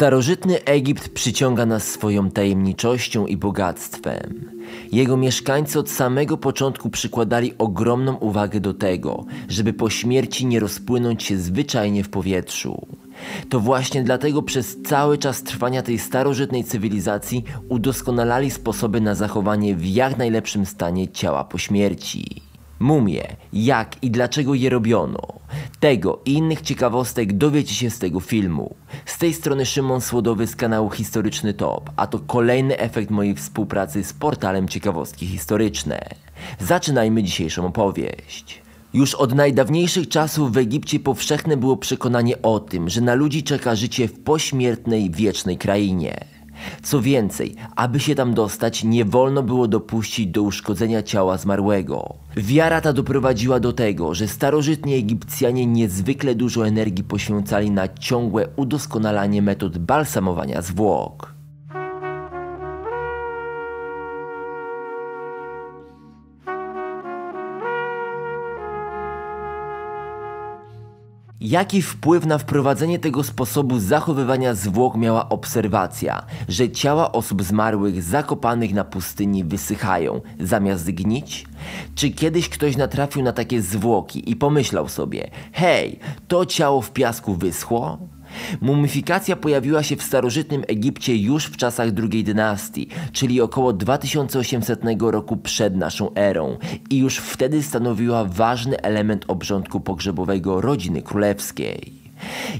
Starożytny Egipt przyciąga nas swoją tajemniczością i bogactwem. Jego mieszkańcy od samego początku przykładali ogromną uwagę do tego, żeby po śmierci nie rozpłynąć się zwyczajnie w powietrzu. To właśnie dlatego przez cały czas trwania tej starożytnej cywilizacji udoskonalali sposoby na zachowanie w jak najlepszym stanie ciała po śmierci. Mumie, jak i dlaczego je robiono? Tego i innych ciekawostek dowiecie się z tego filmu. Z tej strony Szymon Słodowy z kanału Historyczny Top, a to kolejny efekt mojej współpracy z portalem Ciekawostki Historyczne. Zaczynajmy dzisiejszą opowieść. Już od najdawniejszych czasów w Egipcie powszechne było przekonanie o tym, że na ludzi czeka życie w pośmiertnej, wiecznej krainie. Co więcej, aby się tam dostać, nie wolno było dopuścić do uszkodzenia ciała zmarłego. Wiara ta doprowadziła do tego, że starożytni Egipcjanie niezwykle dużo energii poświęcali na ciągłe udoskonalanie metod balsamowania zwłok. Jaki wpływ na wprowadzenie tego sposobu zachowywania zwłok miała obserwacja, że ciała osób zmarłych zakopanych na pustyni wysychają zamiast gnić? Czy kiedyś ktoś natrafił na takie zwłoki i pomyślał sobie: hej, to ciało w piasku wyschło? Mumifikacja pojawiła się w starożytnym Egipcie już w czasach II dynastii, czyli około 2800 roku przed naszą erą, i już wtedy stanowiła ważny element obrządku pogrzebowego rodziny królewskiej.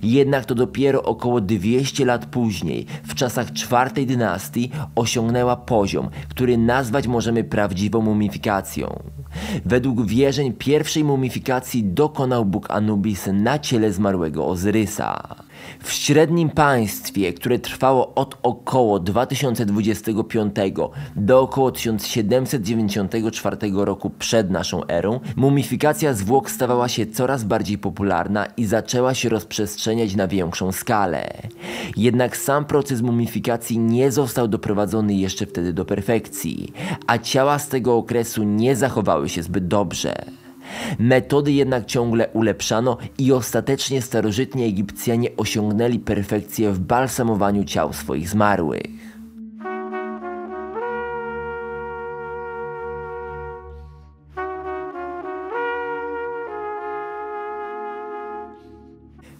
Jednak to dopiero około 200 lat później, w czasach IV dynastii, osiągnęła poziom, który nazwać możemy prawdziwą mumifikacją. Według wierzeń pierwszej mumifikacji dokonał bóg Anubis na ciele zmarłego Ozyrysa. W średnim państwie, które trwało od około 2025 do około 1794 roku przed naszą erą, mumifikacja zwłok stawała się coraz bardziej popularna i zaczęła się rozprzestrzeniać na większą skalę. Jednak sam proces mumifikacji nie został doprowadzony jeszcze wtedy do perfekcji, a ciała z tego okresu nie zachowały się zbyt dobrze. Metody jednak ciągle ulepszano i ostatecznie starożytni Egipcjanie osiągnęli perfekcję w balsamowaniu ciał swoich zmarłych.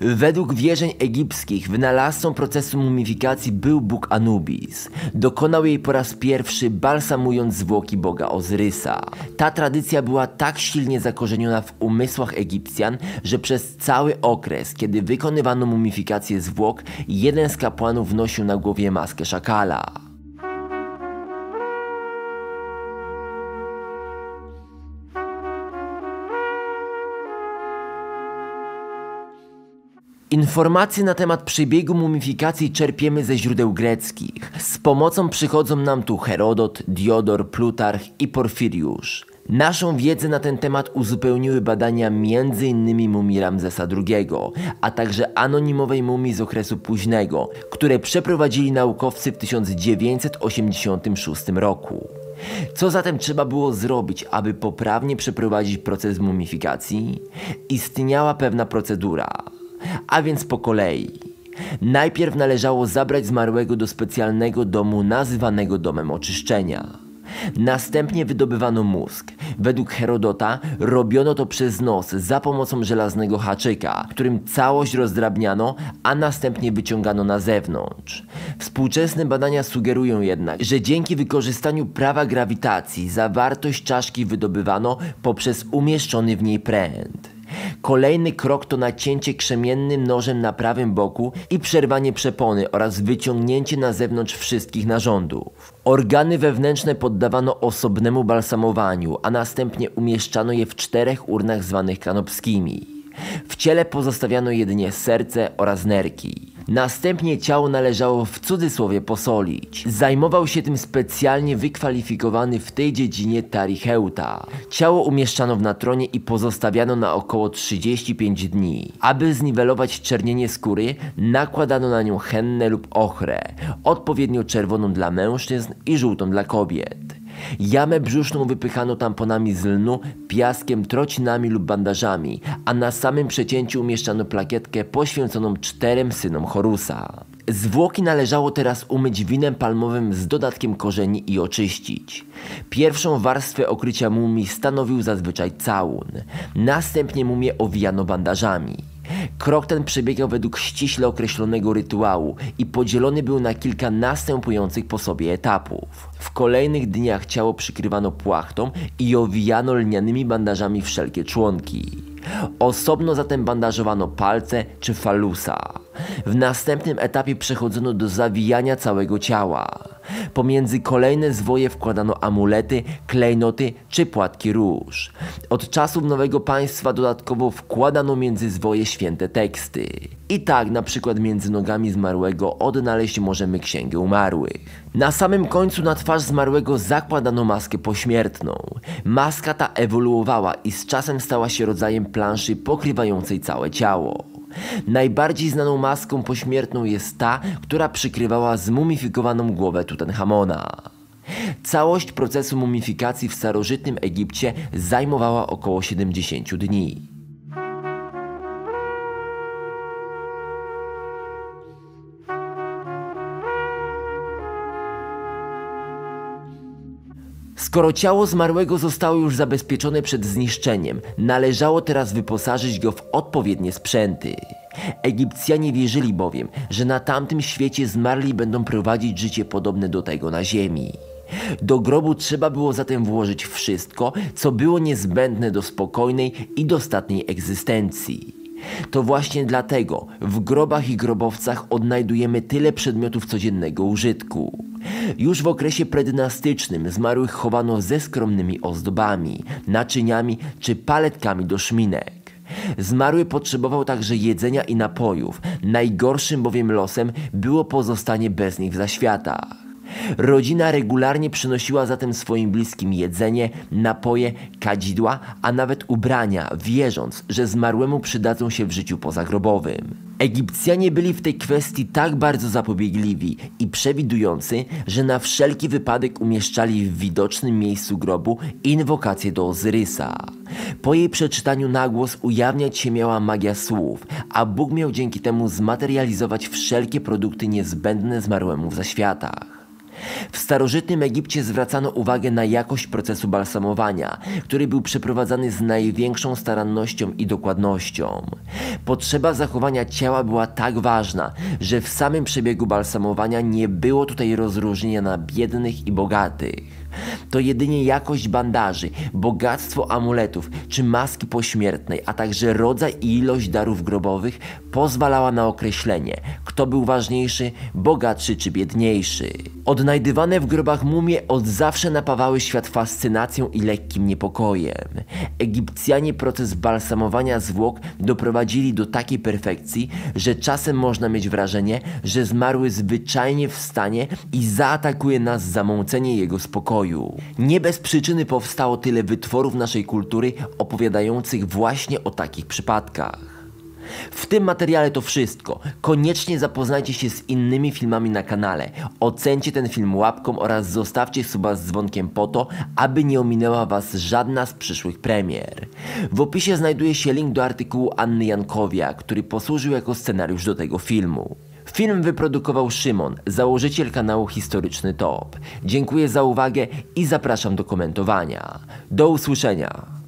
Według wierzeń egipskich wynalazcą procesu mumifikacji był bóg Anubis. Dokonał jej po raz pierwszy, balsamując zwłoki boga Ozyrysa. Ta tradycja była tak silnie zakorzeniona w umysłach Egipcjan, że przez cały okres, kiedy wykonywano mumifikację zwłok, jeden z kapłanów nosił na głowie maskę szakala. Informacje na temat przebiegu mumifikacji czerpiemy ze źródeł greckich. Z pomocą przychodzą nam tu Herodot, Diodor, Plutarch i Porfiriusz. Naszą wiedzę na ten temat uzupełniły badania m.in. mumii Ramzesa II, a także anonimowej mumii z okresu późnego, które przeprowadzili naukowcy w 1986 roku. Co zatem trzeba było zrobić, aby poprawnie przeprowadzić proces mumifikacji? Istniała pewna procedura. A więc po kolei. Najpierw należało zabrać zmarłego do specjalnego domu nazywanego domem oczyszczenia. Następnie wydobywano mózg. Według Herodota robiono to przez nos za pomocą żelaznego haczyka, którym całość rozdrabniano, a następnie wyciągano na zewnątrz. Współczesne badania sugerują jednak, że dzięki wykorzystaniu prawa grawitacji zawartość czaszki wydobywano poprzez umieszczony w niej pręt. Kolejny krok to nacięcie krzemiennym nożem na prawym boku i przerwanie przepony oraz wyciągnięcie na zewnątrz wszystkich narządów. Organy wewnętrzne poddawano osobnemu balsamowaniu, a następnie umieszczano je w 4 urnach zwanych kanopskimi. W ciele pozostawiano jedynie serce oraz nerki. Następnie ciało należało w cudzysłowie posolić. Zajmował się tym specjalnie wykwalifikowany w tej dziedzinie taricheuta. Ciało umieszczano w natronie i pozostawiano na około 35 dni. Aby zniwelować czernienie skóry, nakładano na nią hennę lub ochrę, odpowiednio czerwoną dla mężczyzn i żółtą dla kobiet. Jamę brzuszną wypychano tamponami z lnu, piaskiem, trocinami lub bandażami, a na samym przecięciu umieszczano plakietkę poświęconą 4 synom Horusa. Zwłoki należało teraz umyć winem palmowym z dodatkiem korzeni i oczyścić. Pierwszą warstwę okrycia mumii stanowił zazwyczaj całun. Następnie mumię owijano bandażami. Krok ten przebiegał według ściśle określonego rytuału i podzielony był na kilka następujących po sobie etapów. W kolejnych dniach ciało przykrywano płachtą i owijano lnianymi bandażami wszelkie członki. Osobno zatem bandażowano palce czy falusa. W następnym etapie przechodzono do zawijania całego ciała. Pomiędzy kolejne zwoje wkładano amulety, klejnoty czy płatki róż. Od czasów nowego państwa dodatkowo wkładano między zwoje święte teksty. I tak na przykład między nogami zmarłego odnaleźć możemy księgę umarłych. Na samym końcu na twarz zmarłego zakładano maskę pośmiertną. Maska ta ewoluowała i z czasem stała się rodzajem planszy pokrywającej całe ciało. Najbardziej znaną maską pośmiertną jest ta, która przykrywała zmumifikowaną głowę Tutanchamona. Całość procesu mumifikacji w starożytnym Egipcie zajmowała około 70 dni. Skoro ciało zmarłego zostało już zabezpieczone przed zniszczeniem, należało teraz wyposażyć go w odpowiednie sprzęty. Egipcjanie wierzyli bowiem, że na tamtym świecie zmarli będą prowadzić życie podobne do tego na ziemi. Do grobu trzeba było zatem włożyć wszystko, co było niezbędne do spokojnej i dostatniej egzystencji. To właśnie dlatego w grobach i grobowcach odnajdujemy tyle przedmiotów codziennego użytku. Już w okresie predynastycznym zmarłych chowano ze skromnymi ozdobami, naczyniami czy paletkami do szminek. Zmarły potrzebował także jedzenia i napojów, najgorszym bowiem losem było pozostanie bez nich w zaświatach. Rodzina regularnie przynosiła zatem swoim bliskim jedzenie, napoje, kadzidła, a nawet ubrania, wierząc, że zmarłemu przydadzą się w życiu pozagrobowym. Egipcjanie byli w tej kwestii tak bardzo zapobiegliwi i przewidujący, że na wszelki wypadek umieszczali w widocznym miejscu grobu inwokację do Ozyrysa. Po jej przeczytaniu na głos ujawniać się miała magia słów, a Bóg miał dzięki temu zmaterializować wszelkie produkty niezbędne zmarłemu w zaświatach. W starożytnym Egipcie zwracano uwagę na jakość procesu balsamowania, który był przeprowadzany z największą starannością i dokładnością. Potrzeba zachowania ciała była tak ważna, że w samym przebiegu balsamowania nie było tutaj rozróżnienia na biednych i bogatych. To jedynie jakość bandaży, bogactwo amuletów czy maski pośmiertnej, a także rodzaj i ilość darów grobowych pozwalała na określenie, kto był ważniejszy, bogatszy czy biedniejszy. Odnajdywane w grobach mumie od zawsze napawały świat fascynacją i lekkim niepokojem. Egipcjanie proces balsamowania zwłok doprowadzili do takiej perfekcji, że czasem można mieć wrażenie, że zmarły zwyczajnie wstanie i zaatakuje nas zamącenie jego spokoju. Nie bez przyczyny powstało tyle wytworów naszej kultury opowiadających właśnie o takich przypadkach. W tym materiale to wszystko. Koniecznie zapoznajcie się z innymi filmami na kanale. Ocencie ten film łapką oraz zostawcie suba z dzwonkiem po to, aby nie ominęła Was żadna z przyszłych premier. W opisie znajduje się link do artykułu Anny Jankowiak, który posłużył jako scenariusz do tego filmu. Film wyprodukował Szymon, założyciel kanału Historyczny Top. Dziękuję za uwagę i zapraszam do komentowania. Do usłyszenia!